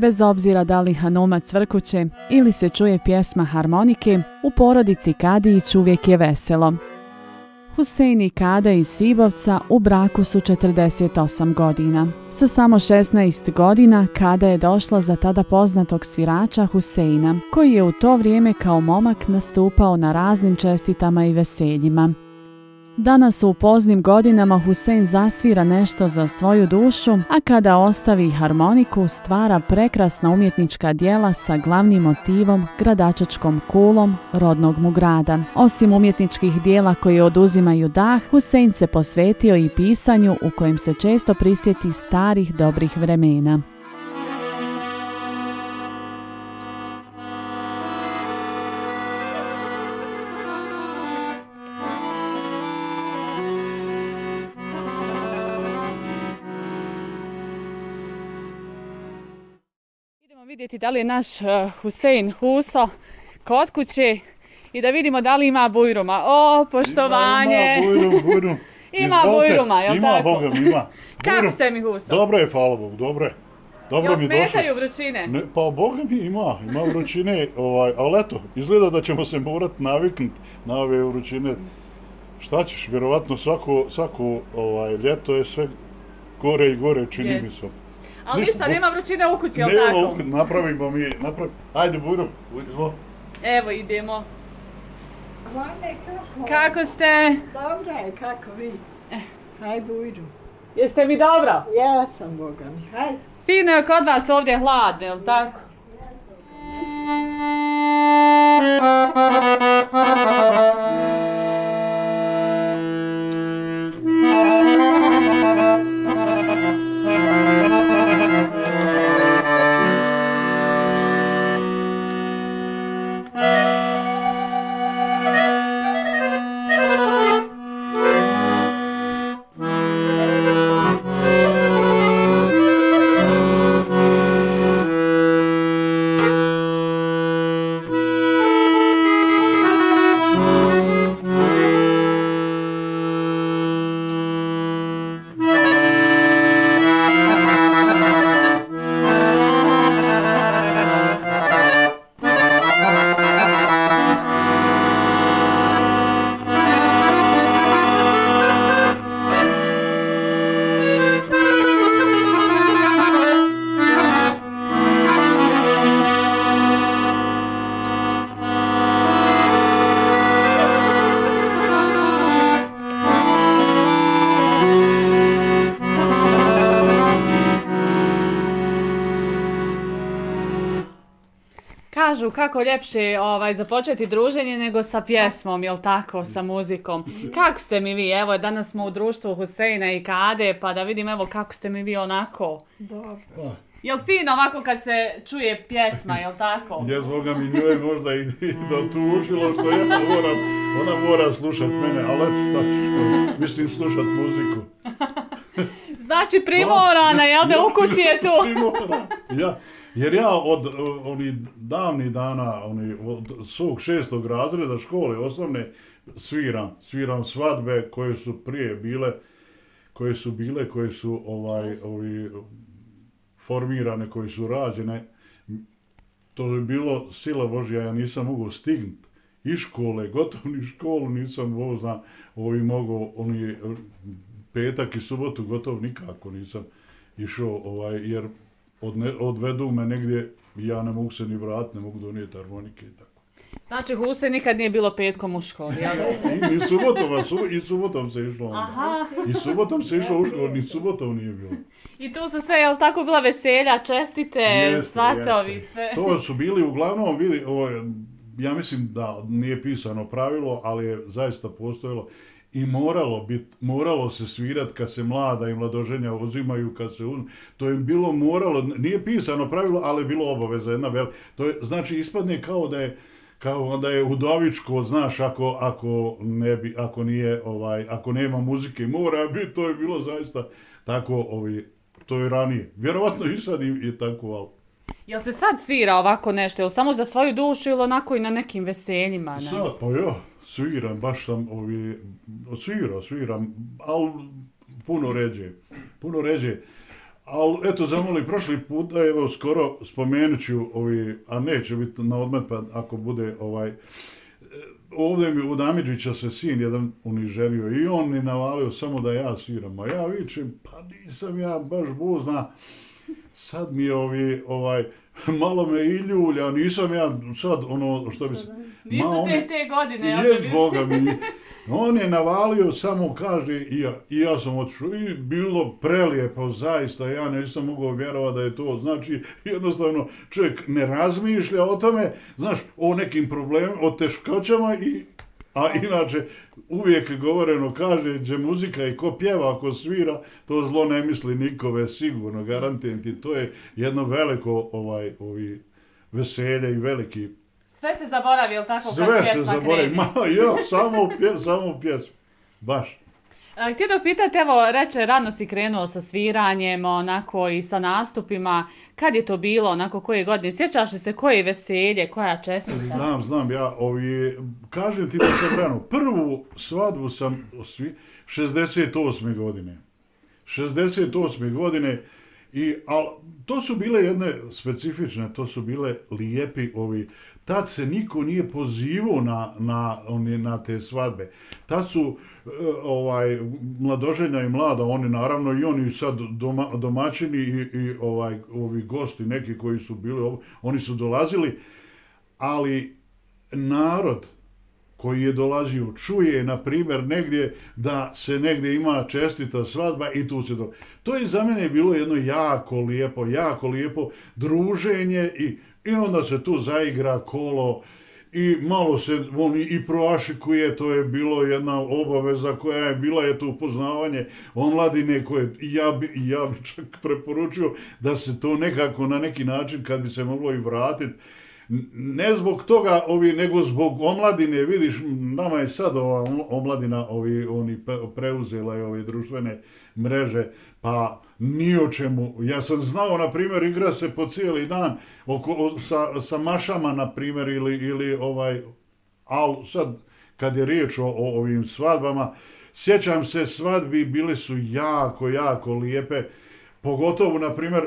bez obzira da li hanoma cvrkuće ili se čuje pjesma harmonike, u porodici Kadić uvijek je veselo. Husejni Kada iz Sibovca u braku su 48 godina. Sa samo 16 godina Kada je došla za tada poznatog svirača Husejna, koji je u to vrijeme kao momak nastupao na raznim čestitama i veseljima. Danas u poznim godinama Husejn zasvira nešto za svoju dušu, a kada ostavi harmoniku stvara prekrasna umjetnička dijela sa glavnim motivom gradačačkom kulom rodnog mu grada. Osim umjetničkih dijela koje oduzimaju dah, Husejn se posvetio i pisanju u kojem se često prisjeti starih dobrih vremena. Vidjeti da li je naš Husejn Huso kod kuće i da vidimo da li ima bujruma. O, poštovanje! Ima bujrum. Ima bujruma, jel' tako? Ima, Bogom, ima. Kako ste mi, Huso? Dobro je, hvala Bogu, dobro je. Jel' smetaju vrućine? Pa, Bogom ima vrućine, ali eto, izgleda da ćemo se morat naviknuti na ove vrućine. Šta ćeš, vjerovatno svako ljeto je sve gore i gore, čini mi se. Ali ništa, nema vrućine u kući, jel' tako? Nema, napravimo mi, Ajde, bujrum, izvo. Evo, idemo. Mame, kako ste? Dobro je, kako vi? Hajde, bujrum. Jeste mi dobro? Ja sam, Boga mi, hajde. Fino je kod vas ovdje hladno, jel' tako? Kažu kako ljepše započeti druženje nego sa pjesmom, jel' tako, sa muzikom. Kako ste mi vi? Evo, danas smo u društvu Husejna i Kade, pa da vidim evo kako ste mi vi onako. Dobro. Jel' fino ovako kad se čuje pjesma, jel' tako? Jes, Boga mi, nju je možda i dotužilo što ja moram, ona mora slušat mene, ali eto šta ćeš, mislim slušat muziku. Znači primorana, jel' da u kući je tu? Primorana, ja. Jer ja od onih davnih dana, od svog 6. razreda škole osnovne, sviram svadbe koje su prije bile, koje su formirane, koje su rađene. To je bilo sila Božja, ja nisam mogao stignuti iz škole, gotovo ni školu nisam mogao, petak i subotu gotovo nikako nisam išao, jer odvedu me negdje i ja ne mogu se ni vratiti, ne mogu donijeti harmonike i tako. Znači Huse nikad nije bilo petkom u školi, jel? I subotom se išlo onda. I subotom se išlo u školu, ni subotom nije bilo. I tu su sve, jel tako, bila veselja, čestite, svatovi, sve. To su bili uglavnom, ja mislim da nije pisano pravilo, ali je zaista postojalo. I moralo se svirat kad se mlada i mladoženja uzimaju, to je bilo moralo, nije pisano pravilo, ali je bilo obaveza jedna velika. Znači ispadne kao da je udovičko, znaš, ako nema muzike mora biti, to je bilo zaista tako, to je ranije. Vjerovatno i sad je tako, ali. Jel se sad svira ovako nešto, jel samo za svoju dušu ili onako i na nekim veseljima? Sad, pa jo, sviram, baš sam, sviram, ali puno ređe. Ali eto, zamoli prošli put, evo skoro spomenut ću, a neće biti na odmet, pa ako bude ovdje mi u Damiđića se sin jedan uniželio i on mi navalio samo da ja sviram, a ja vičem, pa nisam ja baš buzna, sad mi je malo me i ljulja, nisam ja sad ono što bi se... Nisu te godine, ja te viš. On je navalio, samo kaže, i ja sam otišao, i bilo prelijepo, zaista, ja nisam mogao vjerovati da je to, znači, jednostavno, čovjek ne razmišlja o tome, znaš, o nekim problemima, o teškoćama, a inače, uvijek govoreno kaže, gdje muzika i ko pjeva, ko svira, to zlo ne misli nikome, sigurno, garantijem ti, to je jedno veliko veselje i veliki. Sve se zaboravi, je li tako, kad pjesma kreni? Sve se zaboravi, samo pjesma, baš. Htio da pitate, evo, reče, rano si krenuo sa sviranjem, onako, i sa nastupima. Kad je to bilo, onako, koje godine? Sjećaš li se koje veselje, koja čestita? Znam, ja, kažem ti da sam rano, prvu svadbu sam 68. godine. 68. godine. Ali to su bile jedne specifične, to su bile lijepi Tad se niko nije pozivao na te svadbe. Tad su mladoženja i mlada, oni naravno i oni sad domaćini i ovi gosti neki koji su bili, oni su dolazili, ali narod koji je dolazio čuje, na primjer, negdje da se negdje ima čestita svadba i tu se dolazi. To je za mene bilo jedno jako lijepo druženje i onda se tu zaigra kolo i malo se i proašikuje, to je bilo jedna obaveza koja je bila, je to upoznavanje omladine koje, ja bi čak preporučio da se to nekako na neki način kad bi se moglo i vratiti. Ne zbog toga, nego zbog omladine, vidiš, nama je sad ova omladina preuzela i ove društvene mreže, pa ni o čemu. Ja sam znao, na primjer, igra se po cijeli dan sa mašama, na primjer, ali sad, kad je riječ o ovim svadbama, sjećam se, svadbi bile su jako lijepe, pogotovo, na primjer,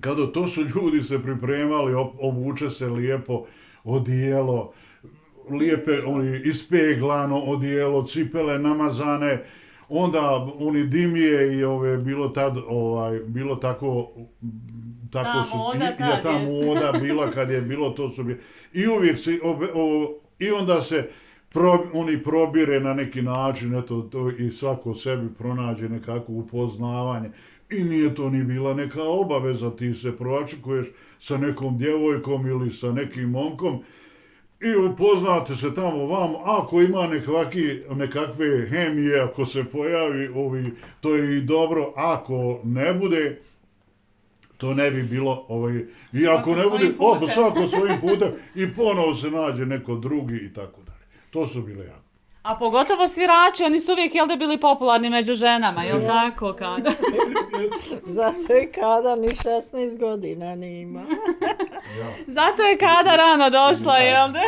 kada to su ljudi se pripremali, obuče se lijepo odijelo, lijepe ispeglano odijelo, cipele namazane, onda dimije i bilo tako, ta moda bila kad je bilo, to su bili. I onda se probire na neki način i svako sebi pronađe nekako upoznavanje. I nije to ni bila neka obaveza, ti se proačikuješ sa nekom djevojkom ili sa nekim momkom i upoznate se tamo vamo, ako ima nekakve hemije, ako se pojavi, to je i dobro, ako ne bude, to ne bi bilo, i ako ne bude, svako svojim putem i ponovo se nađe neko drugi i tako dalje. To su bile jako. A pogotovo svirači, oni su uvijek, jel da, bili popularni među ženama, jel tako, Kada? Zato je Kada ni 16 godina ni ima. Zato je Kada rano došla, jel da?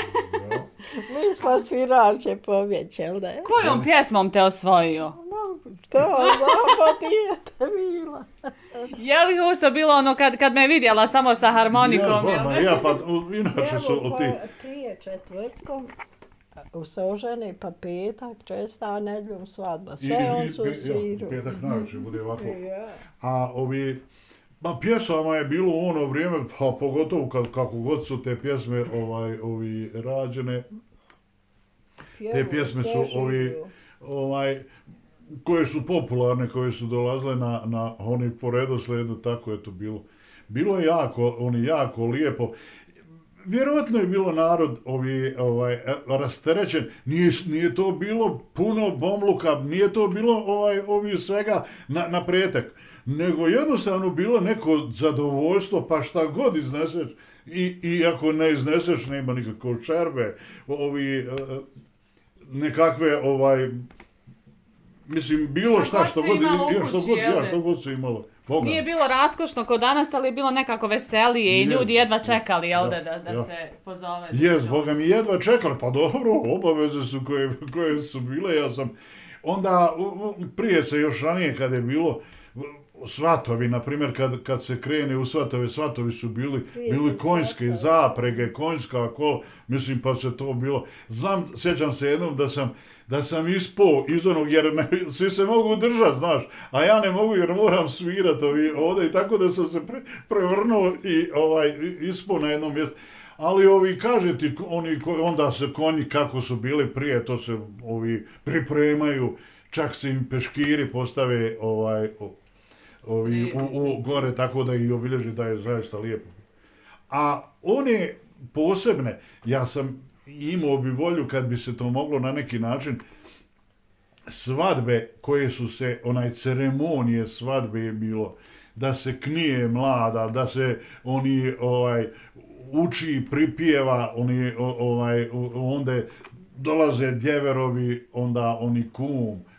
Misla svirač je povjeć, jel da? Kojom pjesmom te osvojio? To, znamo, dijete bila. Je li Huso bilo ono kad me vidjela samo sa harmonikom, jel da? Ja, pa inače su od tih... Prije četvrtkom... Usoženi, pa petak, česta, nedljom svadba, sve on su sviru. Petak najveće bude ovako. A pjesama je bilo ono vrijeme, pa pogotovo kako god su te pjesme rađene, te pjesme su koje su popularne, koje su dolazile na po redosledu, tako je to bilo. Bilo je jako lijepo. Vjerovatno je bilo narod rasterećen, nije to bilo puno bomluka, nije to bilo svega na pretek, nego jednostavno bilo neko zadovoljstvo, pa šta god izneseš, i ako ne izneseš, nema nikakve čerbe, nekakve, mislim, bilo šta, što god se imalo. Nije bilo raskošno kao danas, ali je bilo nekako veselije i ljudi jedva čekali, jel da se pozove. Jes, Boga mi, jedva čekali, pa dobro, obaveze su koje su bile, ja sam, onda prije se još ranije kad je bilo, Svatovi, na primjer, kad se krene u svatove, svatovi su bili konjske zaprege, konjska kola, mislim, pa se to bilo. Znam, sjećam se jednom da sam ispao iz onog, jer svi se mogu držati, znaš, a ja ne mogu jer moram svirati ovdje i tako da sam se prevrnuo i ispao na jednom mjestu. Ali ovi, kaže ti, onda se konji kako su bili prije, to se ovi pripremaju, čak se im peškiri postave u gore, tako da i obilježi da je zaista lijepo. A one posebne, ja sam imao bi volju kad bi se to moglo na neki način, svadbe koje su se, ceremonije svadbe je bilo, da se knije mlada, da se oni uči, pripjeva, onda dolaze djeverovi, onda oni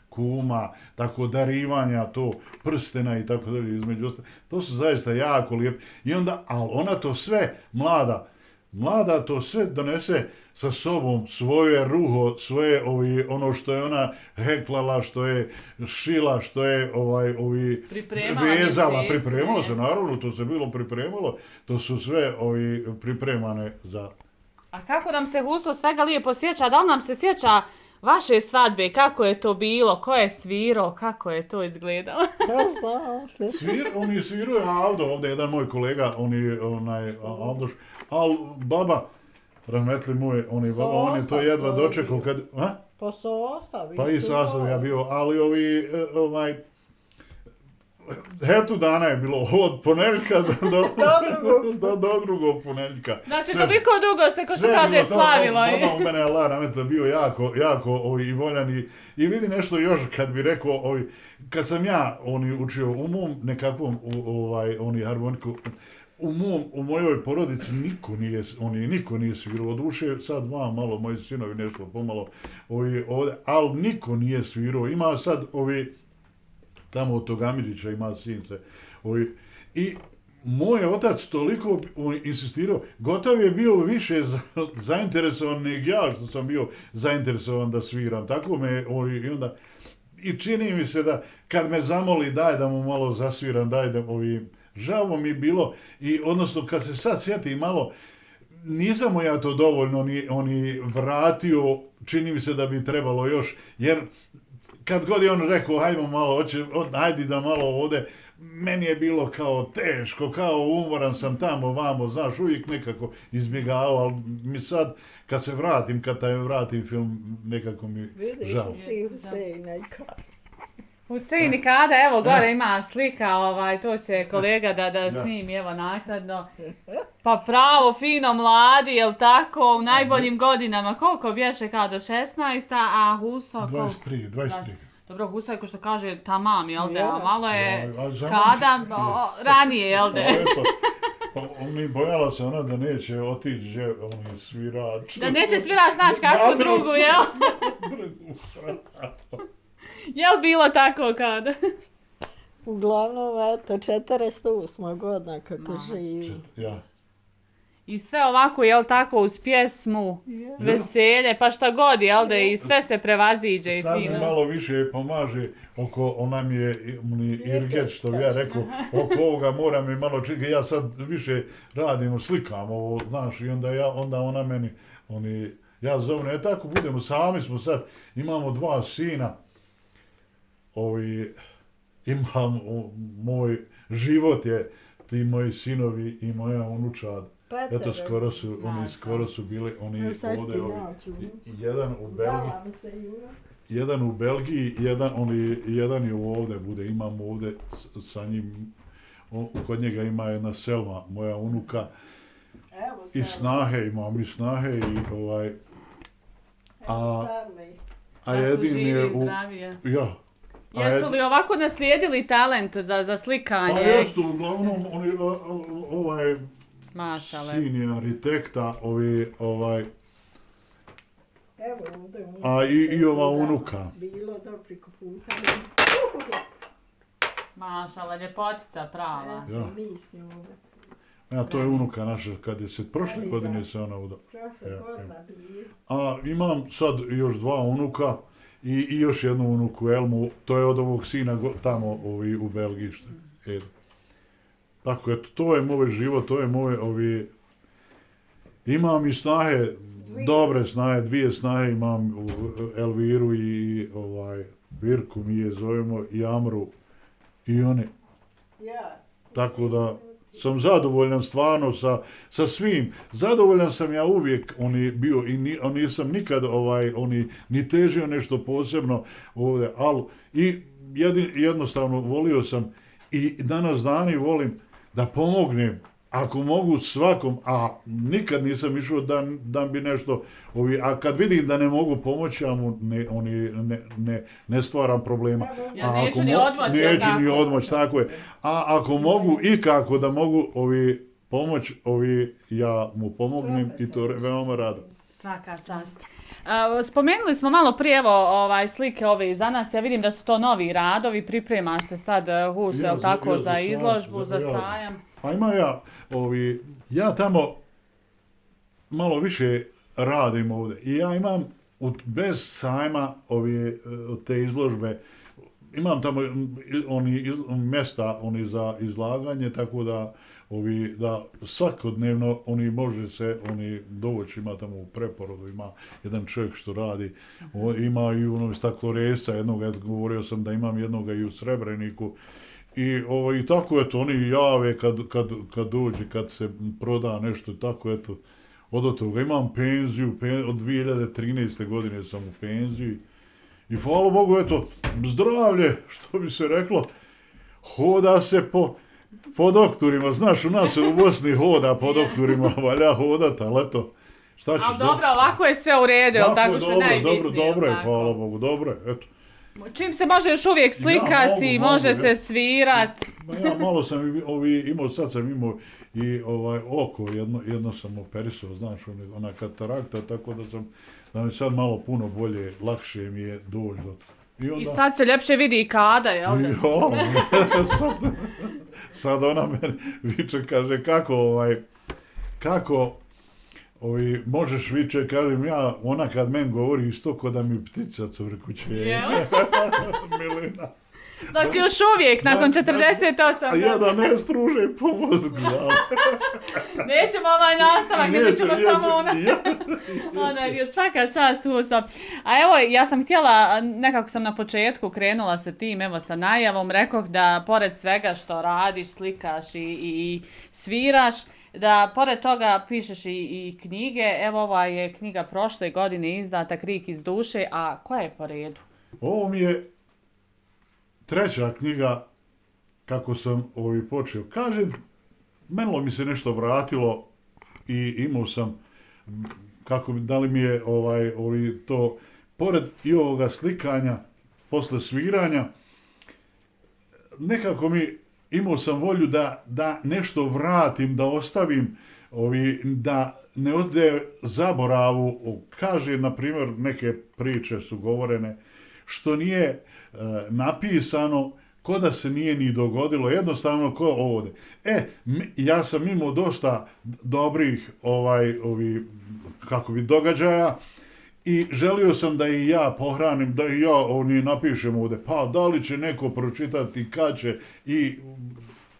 kuma, tako darivanja, to, prstena i tako dalje, između ostale. To su zaista jako lijepi. I onda, ali ona to sve, mlada to sve donese sa sobom, svoje ruho, svoje ono što je ona heklala, što je šila, što je vezala, pripremalo se, naravno, to se bilo pripremalo, to su sve pripremane za... A kako nam se Huso svega lijepo sjeća, da li nam se sjeća vaše svadbe, kako je to bilo, ko je svirao, kako je to izgledalo? Oni sviraju Avdo, ovdje je jedan moj kolega, Avdoš, ali baba, rahmetli moj, on je to jedva dočekao kad... Pa sastav. Pa i sastav ja bio, ali Heptu dana je bilo od ponedjeljka do drugog ponedjeljka. Znači, toliko dugo se, ko što kaže, slavilo. Mama u mene, Allah nametla, bio jako i voljan. I vidi nešto još, kad bi rekao, kad sam ja učio u mom nekakvom harmoniku, u mojoj porodici niko nije svirao. Doduše, sad vam malo, moji sinovi nešto pomalo ovdje, ali niko nije svirao. Ima sad tamo od Togamiđića ima since. I moj otac toliko insistirao, gotovo je bio više zainteresovan nego ja što sam bio zainteresovan da sviram. Tako me onda... I čini mi se da kad me zamoli daj da mu malo zasviram, daj da ovim... Žavo mi bilo, odnosno kad se sad sjeti malo, nisam mu ja to dovoljno vratio, čini mi se da bi trebalo još, jer... Kad god je on rekao, hajmo malo, hajdi da malo ovdje, meni je bilo kao teško, kao umoran sam tamo, vamo, znaš, uvijek nekako izbjegao, ali mi sad, kad se vratim, kad taj vratim film, nekako mi žao. Vidiš ti Husejni Kada. Husejni Kada, evo gore ima slika, to će kolega da snimi, evo naknadno. Pa pravo, fino, mladi, jel tako, u najboljim godinama, koliko bješe Kado, 16, a Huso... 23. Dobro, Huso je ko što kaže tamam, jel de, a malo je Kada, ranije, jel de. Pa bojala se ona da neće otići svirač. Da neće svirač naći kakvu drugu, jel? Jel bilo tako Kada? Uglavnom, eto, 48 godina kako živi. I sve ovako, jel tako, uz pjesmu, veselje, pa šta god, jel da, i sve se prevaziđe i fino. Sad mi malo više pomaže oko, ona mi je irget, što bi ja rekao, oko ovoga moram mi malo čekati, ja sad više radim, slikam ovo, znaš, i onda ona meni, ja zovem, ne tako budemo, sami smo sad, imamo dva sina, imam, moj život je, ti moji sinovi i moja unučad. Eto, skoro su bili oni ovdje, jedan u Belgiji, jedan je ovdje bude, imam ovdje sa njim, kod njega ima jedna Selma, moja unuka, i snahe imam, a jedin je u... Jesu li ovako naslijedili talent za slikanje? Pa jesu, uglavnom, sin je arhitekta, a i ova unuka. Mašala, ljepotica prava. To je unuka naša, kad je se prošle godine se ona udala. A imam sad još dva unuka I još jednu unuku Elmu, to je od ovog sina tamo u Belgiji. Tako, eto, to je moj život, to je moj, ovi... Imam i snahe, dobre snahe, dvije snahe imam, Elviru i Virku mi je zovemo, i Amru, i one. Tako da sam zadovoljan stvarno sa svim. Zadovoljan sam ja uvijek, on je bio i nisam nikad ni težio nešto posebno ovdje, ali i jednostavno volio sam i danas dani volim da pomognem ako mogu svakom, a nikad nisam išao da bi nešto, a kad vidim da ne mogu pomoći, ja mu ne stvaram problema. Ja neću ni odmoć. Neću ni odmoć, tako je. A ako mogu i kako da mogu pomoć, ja mu pomognem i to veoma rado. Svaka čast. Spomenuli smo malo prije slike ove iza nas, ja vidim da su to novi radovi, pripremaš se sad Huse, je li tako, za izložbu, za sajam? Pa ima ja tamo malo više radim ovdje i ja imam bez sajma te izložbe, imam tamo mjesta za izlaganje, tako da svakodnevno može se doći, ima tamo u Preporodu, ima jedan čovjek što radi, ima i ono stakloresca jednog, govorio sam da imam jednoga i u Srebreniku. I tako, eto, oni jave kad dođe, kad se proda nešto, tako, eto, od toga. Imam penziju, od 2013. godine sam u penziji i hvala Bogu, eto, zdravlje, što bi se reklo, hoda se po doktorima, znaš, u nas u Bosni hoda po doktorima, valja hodat, ali eto, šta ćeš... Ali dobro, ovako je sve u redu, ali tako što je najbitnije. Dobro je, hvala Bogu, dobro je, eto. Čim se može još uvijek slikati, može se svirati. Ja malo sam imao, sad sam imao i oko, jedno sam operisao, znaš, ona katarakta, tako da mi sad malo puno bolje, lakše mi je doći do toga. I sad se ljepše vidi i Kada, jel? Jo, sad ona meni viče, kaže, kako možeš viče, kažem ja, ona kad men govori isto ko da mi ptica curi kuće. Milina. Znači još uvijek, nakon 48. Ja da ne stružem po mozgu. Nećemo ovaj nastavak, ne ćemo samo ona. Svaka čast, Huso. A evo, ja sam htjela, nekako sam na početku krenula sa tim, evo sa najavom, rekoh da pored svega što radiš, slikaš i sviraš, da pored toga pišeš i knjige. Evo, ova je knjiga prošle godine izdata, Krik iz duše, a koja je po redu? Ovo mi je treća knjiga kako sam počeo. Kažem, menilo mi se nešto vratilo i imao sam, da li mi je to, pored i ovoga slikanja, posle sviranja, nekako mi imao sam volju da nešto vratim, da ostavim, da ne ode zaboravu. Kaže, na primjer, neke priče su govorene, što nije napisano, ko da se nije ni dogodilo, jednostavno ko ovdje. Ja sam imao dosta dobrih događaja i želio sam da i ja pohranim, da i ja napišem ovdje, pa da li će neko pročitati, kad će i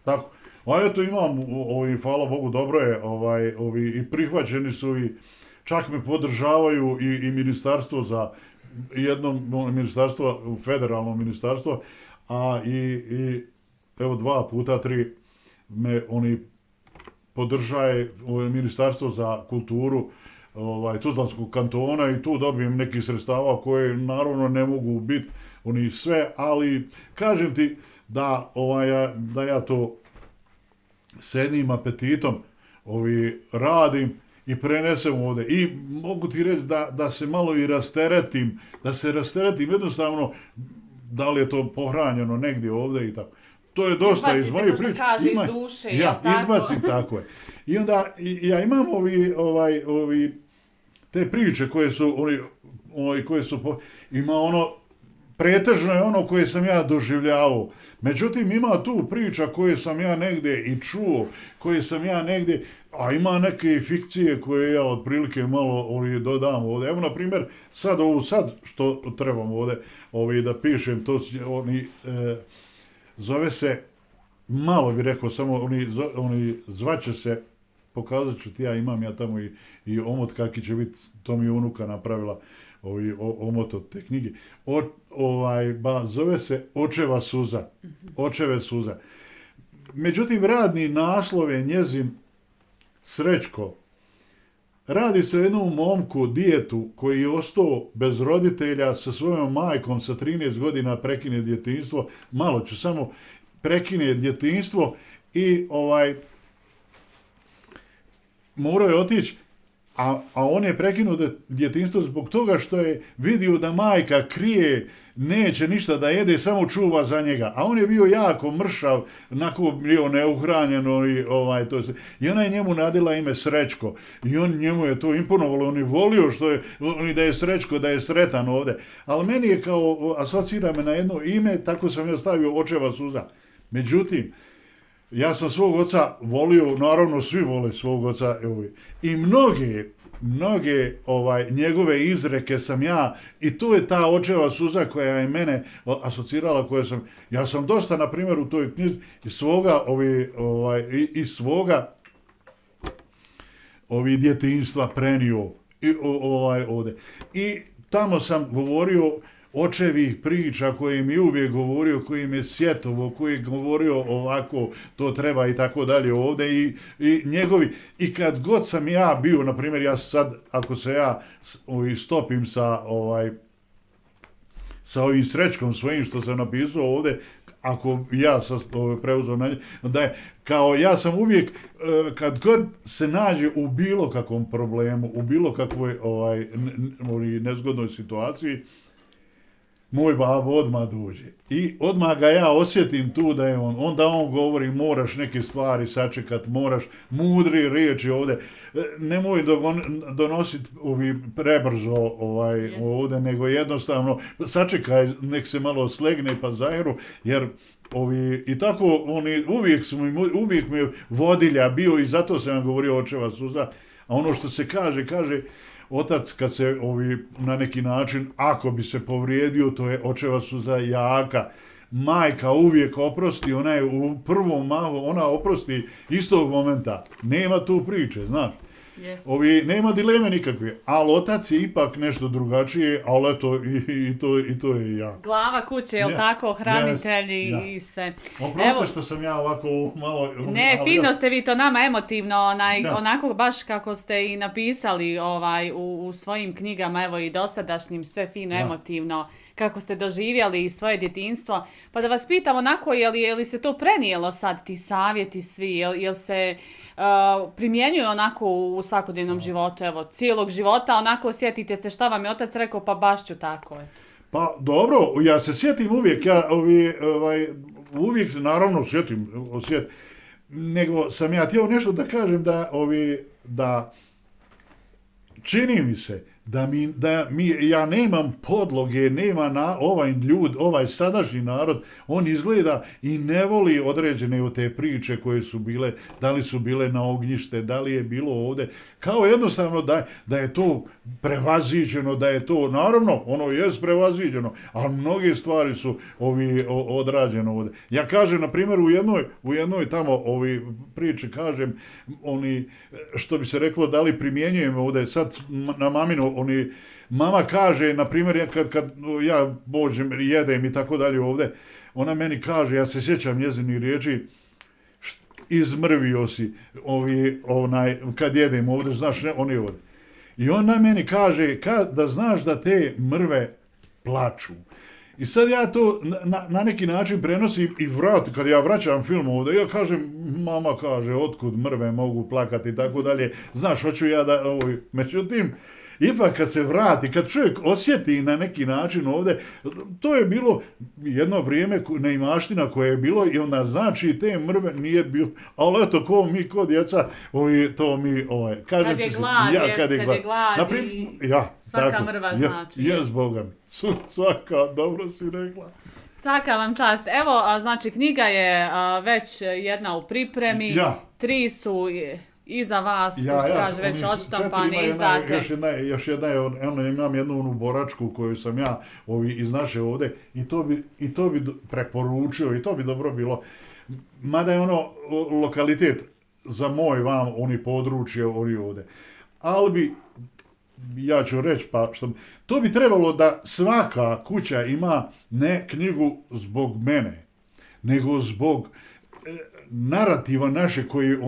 tako. A eto, imam, hvala Bogu, dobro je, i prihvaćeni su i čak me podržavaju i ministarstvo za jedno ministarstvo, federalno ministarstvo, a i evo 2 puta 3 me oni podržaje ministarstvo za kulturu Tuzlanskog kantona i tu dobijem nekih sredstava koje naravno ne mogu biti oni sve, ali kažem ti da ja to s jednim apetitom radim i prenesem ovdje. I mogu ti reći da se malo i rasteretim, jednostavno, da li je to pohranjeno negdje ovdje i tako. To je dosta iz moje priče. Izbaci se, pošto kaže iz duše. Ja, izbacim, tako je. I onda ja imam te priče koje su, ima ono pretežno je ono koje sam ja doživljavao. Međutim, ima tu priča koje sam ja negdje i čuo, koje sam ja negdje, a ima neke fikcije koje ja otprilike malo dodam ovdje. Evo, na primjer, sad što trebam ovdje da pišem, to oni zove se, malo bi rekao, samo oni zvaće se, pokazat ću ti, ja imam ja tamo i omot kaki će biti, to mi je unuka napravila omot od te knjige. Zove se Očeva suza. Očeve suza. Međutim, radni naslov je njezin Srećko. Radi se o jednom momku, djetetu, koji je ostao bez roditelja, sa svojom majkom, sa 13 godina prekine djetinjstvo, malo ću samo, prekine djetinjstvo i morao je otići, a on je prekinuo djetinjstvo zbog toga što je vidio da majka krije, neće ništa da jede, samo čuva za njega. A on je bio jako mršav, onako bio neuhranjeno i ona je njemu nadila ime Srećko. I on njemu je to imponovalo, on je volio da je Srećko, da je sretan ovdje. Ali meni je kao, asocira me na jedno ime, tako sam ja stavio Očeva suza. Međutim, ja sam svog oca volio, naravno svi vole svog oca i mnoge njegove izreke sam ja, i to je ta Očeva suza koja je mene asocirala, koja sam, ja sam dosta, na primjer, u toj knjizi iz svoga djetinjstva prenio ovdje. I tamo sam govorio očevih priča koje mi je uvijek govorio, koje mi je sjetovo, koje je govorio ovako, to treba i tako dalje ovdje i njegovi. I kad god sam ja bio, na primjer, ja sad, ako se ja stopim sa ovim Srećkom svojim što sam napisao ovdje, ako ja sam preuzeo na nje, da je, kao ja sam uvijek, kad god se nađe u bilo kakvom problemu, u bilo kakvoj nezgodnoj situaciji, moj babo odmah dođe i odmah ga ja osjetim tu da je on, onda on govori moraš neke stvari sačekat, moraš mudri riječi ovdje, nemoj donositi prebrzo ovdje, nego jednostavno sačekaj, nek se malo slegne pa zajeru, jer i tako oni uvijek mi je vodilja bio i zato sam vam govorio Očeva suza, a ono što se kaže, otac kad se na neki način, ako bi se povrijedio, to je Očeva suza jaka. Majka uvijek oprosti, ona je u prvom mahu, ona oprosti istog momenta. Nema tu priče, znate. Nema dileme nikakve, ali otac je ipak nešto drugačije, ali eto, i to je jako. Glava kuće, je li tako, hranitelji i sve. Oprosti što sam ja ovako malo... Ne, fino ste vi to nama emotivno, onako baš kako ste i napisali u svojim knjigama, evo i dosadašnjim, sve fino, emotivno, kako ste doživjeli svoje djetinjstvo. Pa da vas pitam onako, je li se to prenijelo sad, ti savjeti svi, je li se primjenjuje onako u svakodnevnom životu, evo, cijelog života, onako osjetite se šta vam je otac rekao, pa baš ću tako. Pa dobro, ja se sjetim uvijek, ja uvijek naravno osjetim, nego sam ja htio nešto da kažem da čini mi se da ja nemam podloge, nema ovaj sadašnji narod, on izgleda i ne voli određene od te priče koje su bile, da li su bile na ognjište, da li je bilo ovdje, kao jednostavno da je to prevaziđeno, da je to, naravno, ono je prevaziđeno, ali mnoge stvari su odrađene ovdje. Ja kažem, na primjer, u jednoj tamo priči kažem, što bi se reklo, da li primjenjujem ovdje, sad na maminu, mama kaže, na primjer, kad ja božem, jedem i tako dalje ovdje, ona meni kaže, ja se sjećam njezinih riječi, izmrvio si, kad jedem ovdje, znaš, on je ovdje. I ona meni kaže, da znaš da te mrve plaču. I sad ja to na neki način prenosim i kad ja vraćam film ovdje, ja kažem, mama kaže, otkud mrve mogu plakati i tako dalje, znaš, hoću ja da, međutim, ipak kad se vrati, kad čovjek osjeti na neki način ovdje, to je bilo jedno vrijeme neimaština koje je bilo i onda znači te mrve nije bilo, ali eto ko mi ko djeca, to mi kažete se, ja kad je glad, svaka mrva znači. Jes Boga mi, svaka, dobro si rekla. Svaka vam čast. Evo, znači, knjiga je već jedna u pripremi, tri su iza vas, kaže, već odštampane izdate. Još jedna je, imam jednu onu boračku koju sam ja iz naše ovdje i to bi preporučio i to bi dobro bilo. Mada je ono lokalitet za moj vam, oni područje, oni ovdje. Ali bi, ja ću reći, to bi trebalo da svaka kuća ima ne knjigu zbog mene, nego zbog narativa naše koje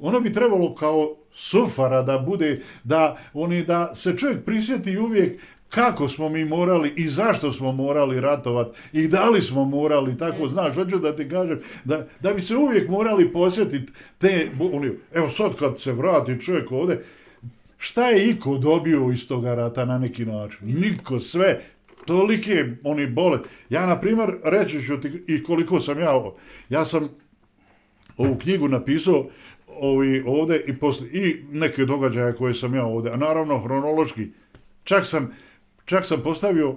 ono bi trebalo kao sufara da bude, da se čovjek prisjeti uvijek kako smo mi morali i zašto smo morali ratovati i da li smo morali, tako znaš, hoću da ti kažem, da bi se uvijek morali posjetiti te, evo sad kad se vrati čovjek ovdje, šta je iko dobio iz toga rata na neki način? Niko, sve, tolike oni bolet. Ja, na primjer, reći ću ti i koliko sam ja ovo. Ja sam ovu knjigu napisao ovdje i neke događaje koje sam ja ovdje. A naravno, hronološki. Čak sam postavio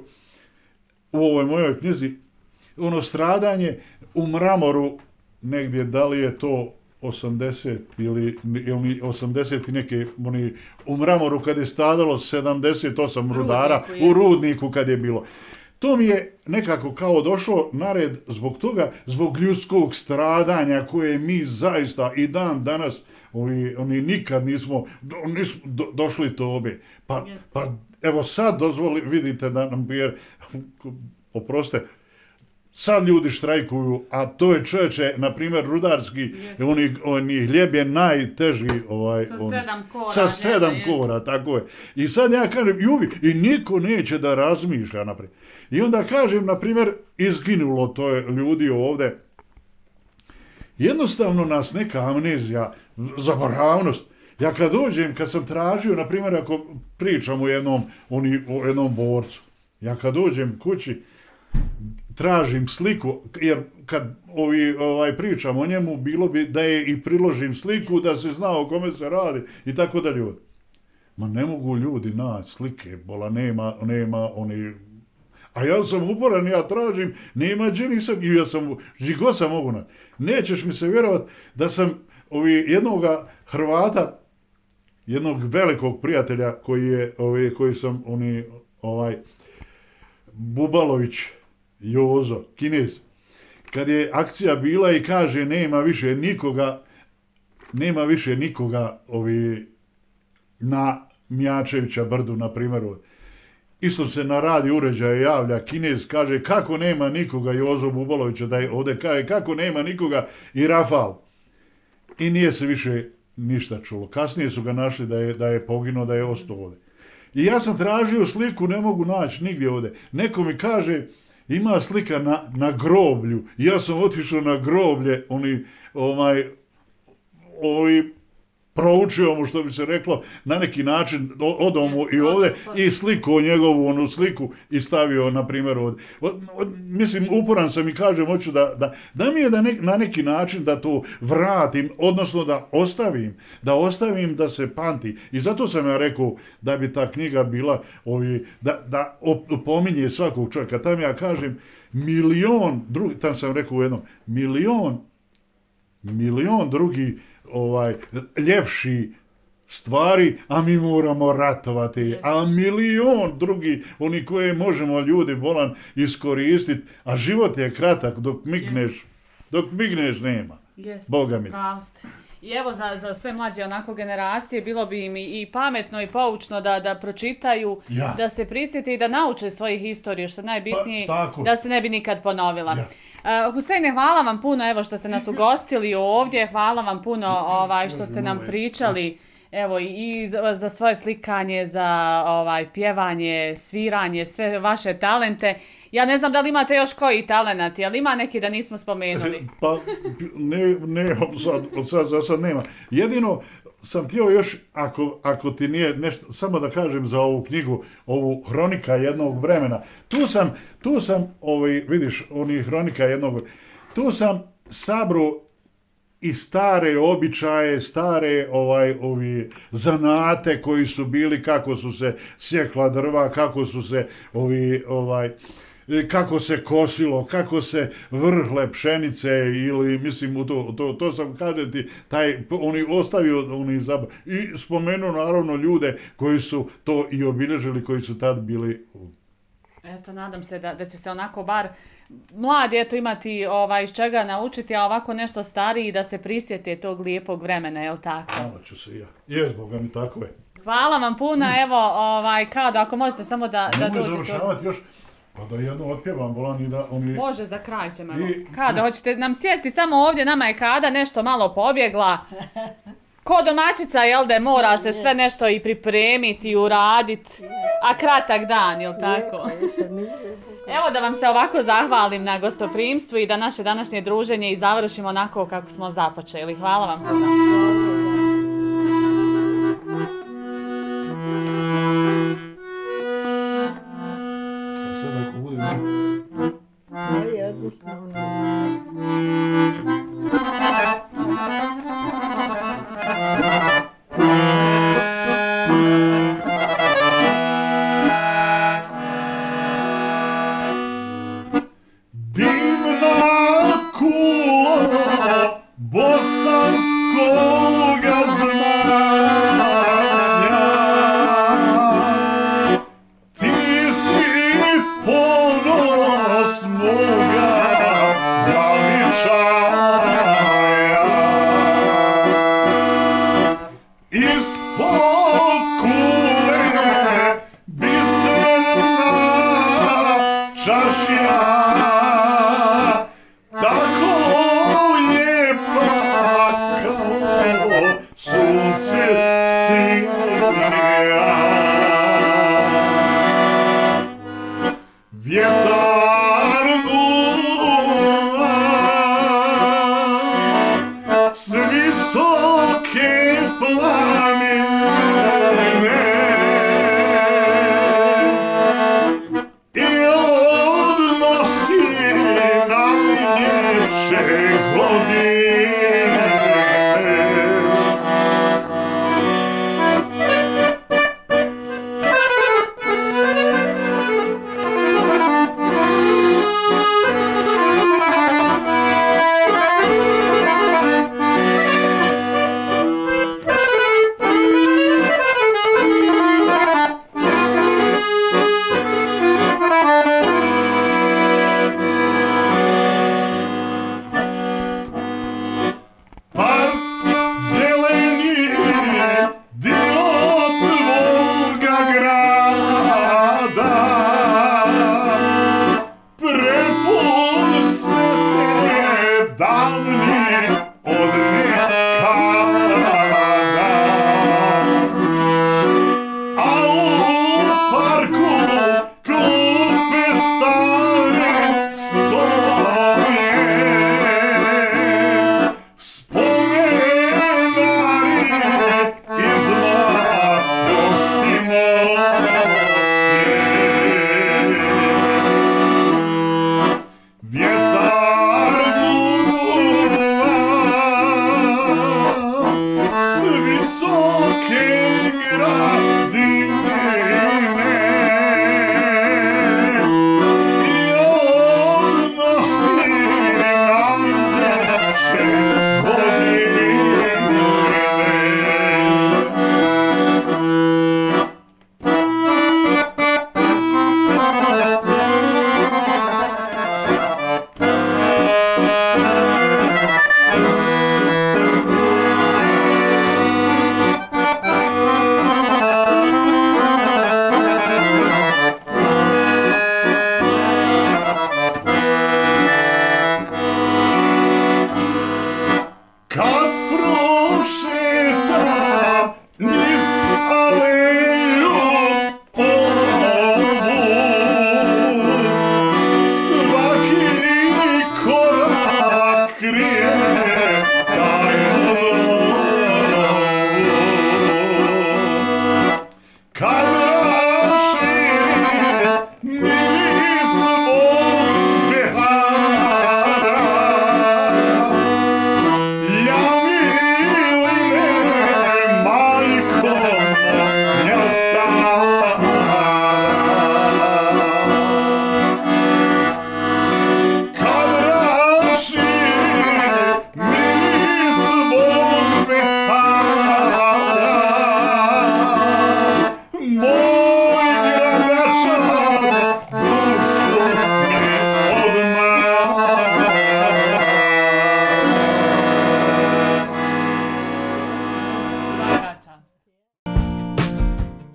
u ovoj mojoj knjizi ono stradanje u Mramoru negdje, da li je to 80 ili 80 i neke, u Mramoru kad je stradalo 78 rudara, u Rudniku kad je bilo. To mi je nekako kao došlo na red zbog toga, zbog ljudskog stradanja koje mi zaista i dan danas, oni nikad nismo došli tobe. Pa evo sad dozvoli, vidite da nam, oprostite, sad ljudi štrajkuju, a to je čovječe, na primjer, rudarski, hljeb je najteži. Sa 7 kora, tako je. I sad ja kažem, i niko neće da razmišlja, na primjer. I onda kažem, na primjer, izginulo to je ljudi ovdje. Jednostavno nas neka amnezija, zaboravnost. Ja kad dođem, kad sam tražio, na primjer, ako pričam o jednom borcu, ja kad dođem kući, tražim sliku, jer kad pričam o njemu, bilo bi da je i priložim sliku, da se zna o kome se radi i tako da ljudi. Ma ne mogu ljudi naći slike, bola nema, oni... A ja sam uporan, ja tražim, nema gdje nisam, i ja sam, gdje god sam mogu naći. Nećeš mi se vjerovat da sam jednog Hrvata, jednog velikog prijatelja koji sam, Bubalović, Jozo, Kinez, kad je akcija bila i kaže nema više nikoga na Mjačevića brdu, na primjer. Isto se na radio uređaja javlja Kinez, kaže kako nema nikoga, Jozo Bubalovića da je ovdje, kaže kako nema nikoga i Rafal. I nije se više ništa čulo. Kasnije su ga našli da je poginuo, da je ostao ovdje. I ja sam tražio sliku, ne mogu naći nigdje ovdje. Neko mi kaže ima slika na groblju. Ja sam otišao na groblje, proučio mu, što bi se reklo, na neki način odao mu i ovdje i slikao njegovu onu sliku i stavio, na primjer, ovdje. Mislim, uporan sam i kažem, hoću da mi je na neki način da to vratim, odnosno da ostavim da se pamti. I zato sam ja rekao da bi ta knjiga bila, da opominje svakog čovjeka. Tam ja kažem, milion drugi ljepši stvari, a mi moramo ratovati, a milion drugi, oni koje možemo ljudi bolan iskoristiti, a život je kratak, dok migneš nema. Boga mi. I evo za sve mlađe onako generacije bilo bi im i pametno i poučno da pročitaju, da se prisjeti i da nauče svojih historije, što je najbitnije, da se ne bi nikad ponovila. Husejne, hvala vam puno, evo, što ste nas ugostili ovdje, hvala vam puno što ste nam pričali, evo, i za svoje slikanje, za pjevanje, sviranje, sve vaše talente. Ja ne znam da li imate još koji talenati, ali ima neki da nismo spomenuli. Pa, ne, za sad nema. Jedino sam htio još, ako ti nije nešto, samo da kažem za ovu knjigu, ovu Hronika jednog vremena. Tu sam vidiš, onih Hronika jednog vremena, tu sam sabro i stare običaje, stare ovi zanate koji su bili, kako su se sjekla drva, kako su se kako se kosilo, kako se vrhle pšenice ili, mislim, to sam kažem ti, oni ostavio, oni zabra. I spomenu, naravno, ljude koji su to i obilježili, koji su tad bili... Eto, nadam se da će se onako bar mladi, eto, imati iz čega naučiti, a ovako nešto stariji da se prisjete tog lijepog vremena, je li tako? Hvala ću se ja. Jes, Boga mi, tako je. Hvala vam puno, evo, Kada, ako možete samo da dođete... Nemoj završavati još... Pa da jedno otpjevam, volan i da oni... Može, za kraj ćemo. Kada, hoćete nam sjesti samo ovdje, nama je Kada nešto malo pobjegla. Ko domaćica, jel da, mora se sve nešto i pripremiti i uraditi, a kratak dan, jel tako? Evo, da vam se ovako zahvalim na gostoprimstvu i da naše današnje druženje i završimo onako kako smo započeli. Hvala vam.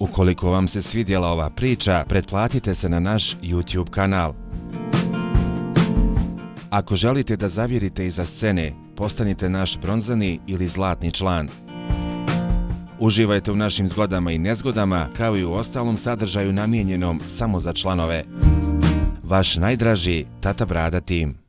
Ukoliko vam se svidjela ova priča, pretplatite se na naš YouTube kanal. Ako želite da zavirite iza scene, postanite naš bronzani ili zlatni član. Uživajte u našim zgodama i nezgodama, kao i u ostalom sadržaju namijenjenom samo za članove. Vaš najdraži Tata Brada Team.